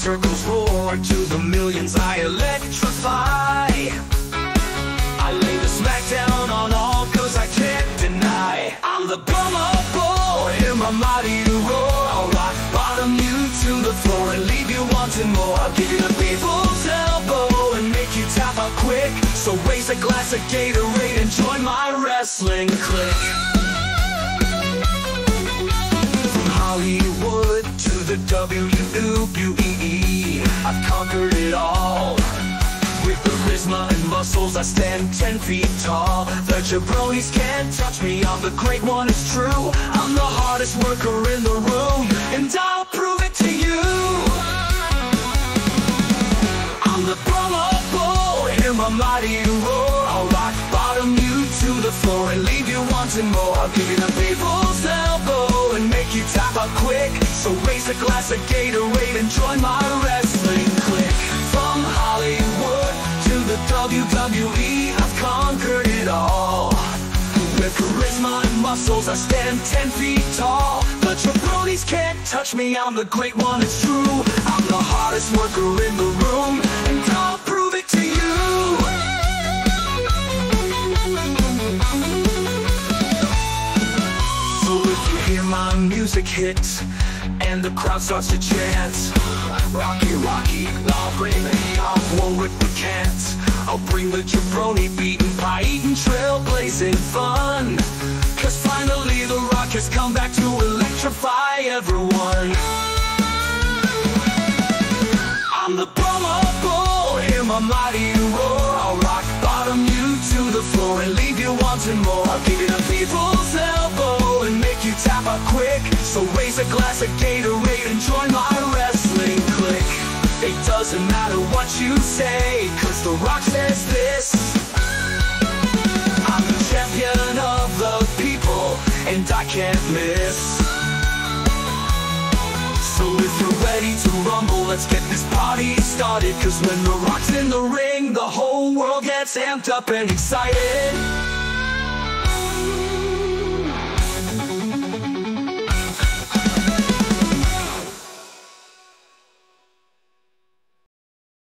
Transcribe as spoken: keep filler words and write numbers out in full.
circles roar to the millions I electrify. I lay the smack down on all cause I can't deny I'm the Brahma Bull, hear my mighty roar. I'll rock bottom you to the floor and leave you wanting more. I'll give you the people's elbow and make you tap out quick. So raise a glass of Gatorade and join my wrestling clique. Hollywood to the W W E, I've conquered it all. With charisma and muscles I stand ten feet tall. The jabronis can't touch me, I'm the great one, it's true. I'm the hardest worker in the room, and I'll prove it to you. I'm the Brahma Bull, hear my mighty roar. I'll rock bottom you to the floor and leave you wanting more. I'll give you the people's elbow, tap out quick, so raise a glass of Gatorade and join my wrestling clique. From Hollywood to the W W E, I've conquered it all. With charisma and muscles, I stand ten feet tall. The jabronis can't touch me, I'm the great one, it's true. I'm the hardest worker in the room, and I'll prove it to you. Hear my music hit, and the crowd starts to chant. Rocky, Rocky, I'll bring the heat, I won't recant. I'll bring the jabroni beaten pie eating, trailblazing fun. Cause finally the Rock has come back to electrify everyone. I'm the Brahma Bull, hear my mighty roar. I'll rock bottom you to the floor and leave you wanting more. I'll give you the people's elbow, tap out quick, so raise a glass of Gatorade and join my wrestling clique. It doesn't matter what you say, cause The Rock says this: I'm the champion of the people, and I can't miss. So if you're ready to rumble, let's get this party started. Cause when The Rock's in the ring, the whole world gets amped up and excited.